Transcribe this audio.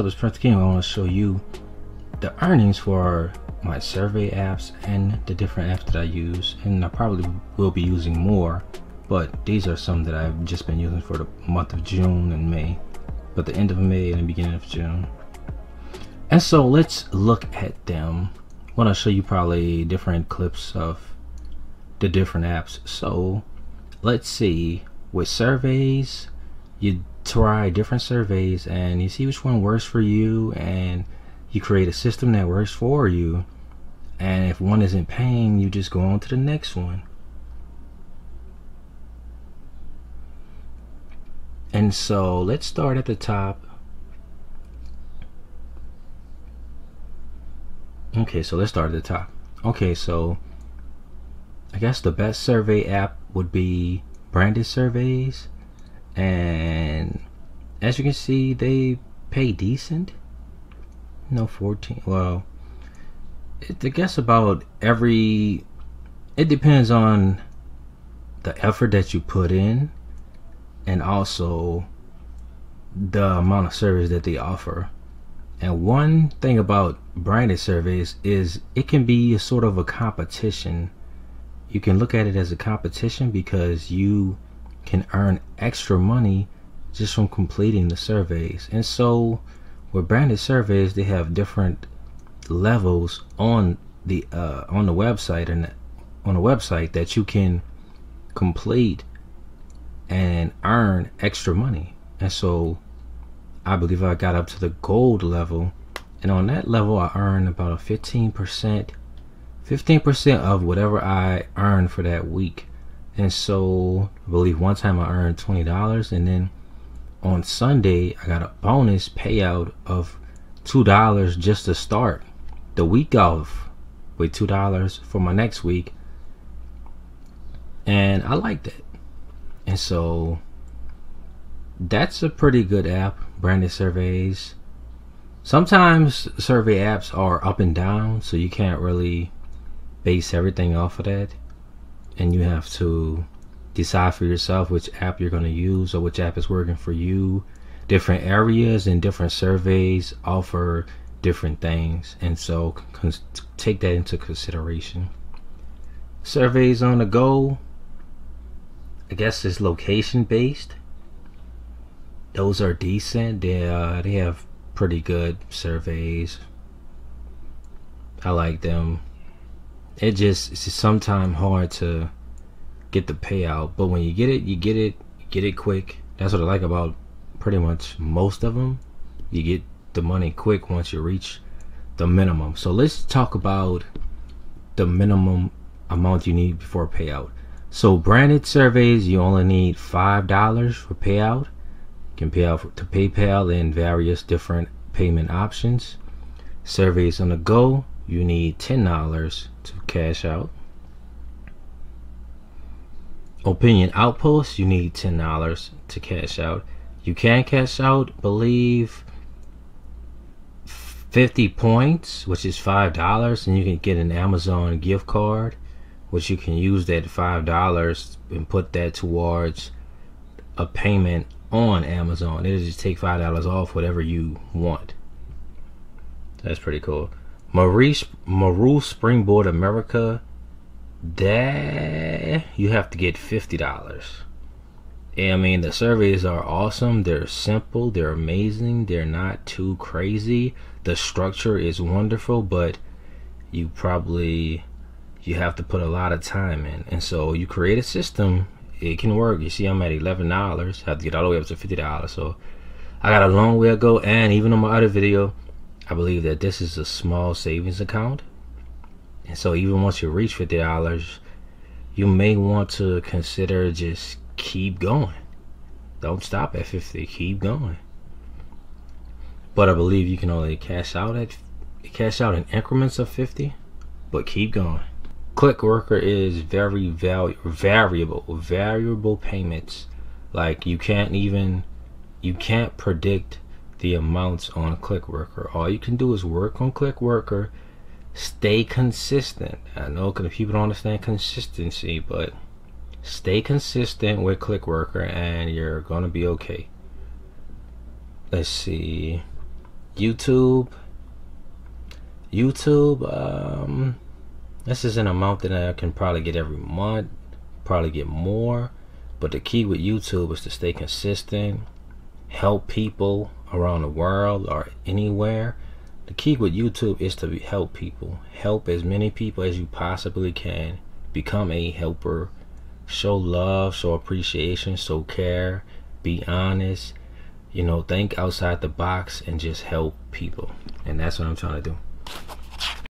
What's up, it's Prince TheKing. I want to show you the earnings for my survey apps and the different apps that I use, and I probably will be using more, but these are some that I've just been using for the month of June and May, but the end of May and the beginning of June. And so let's look at them. I want to show you probably different clips of the different apps. So let's see, with surveys, you try different surveys and you see which one works for you, and you create a system that works for you, and if one isn't paying, you just go on to the next one. And so let's start at the top. Okay, so let's start at the top. Okay, so I guess the best survey app would be Branded Surveys, and as you can see, they pay decent. No, 14. Well, I guess about every, it depends on the effort that you put in and also the amount of service that they offer. And one thing about Branded Surveys is it can be a sort of a competition. You can look at it as a competition because you can earn extra money just from completing the surveys. And so with Branded Surveys, they have different levels on the website, and on the website that you can complete and earn extra money. And so I believe I got up to the gold level, and on that level I earned about a 15% of whatever I earned for that week. And so I believe one time I earned $20, and then on Sunday I got a bonus payout of $2 just to start the week off with $2 for my next week, and I liked it. And so that's a pretty good app, Branded Surveys. Sometimes survey apps are up and down, so you can't really base everything off of that, and you have to decide for yourself which app you're going to use or which app is working for you. Different areas and different surveys offer different things, and so take that into consideration. Surveys on the Go, I guess it's location based. Those are decent. They have pretty good surveys. I like them. It's just sometimes hard to get the payout, but when you get it, you get it quick. That's what I like about pretty much most of them. You get the money quick once you reach the minimum. So let's talk about the minimum amount you need before payout. So Branded Surveys, you only need $5 for payout. You can pay out to PayPal and various different payment options. Surveys on the Go, you need $10 to cash out. Opinion Outpost, you need $10 to cash out. You can cash out, believe, 50 points, which is $5, and you can get an Amazon gift card, which you can use that $5 and put that towards a payment on Amazon. It'll just take $5 off whatever you want. That's pretty cool. Maru Springboard America, that you have to get $50. I mean, the surveys are awesome. They're simple, they're amazing, they're not too crazy. The structure is wonderful, but you have to put a lot of time in. And so you create a system, it can work. You see, I'm at $11. I have to get all the way up to $50, so I got a long way to go. And even on my other video, I believe that this is a small savings account, and so even once you reach $50, you may want to consider just keep going. Don't stop at 50, keep going. But I believe you can only cash out in increments of 50, but keep going. Clickworker is very variable payments. Like, you can't predict the amounts on Clickworker. All you can do is work on Clickworker, stay consistent. I know people don't understand consistency, but stay consistent with Clickworker and you're gonna be okay. Let's see, YouTube. This is an amount that I can probably get every month, probably get more, but the key with YouTube is to stay consistent, help people around the world or anywhere. The key with YouTube is to help people, help as many people as you possibly can, become a helper, show love, show appreciation, show care, be honest, you know, think outside the box and just help people. And that's what I'm trying to do.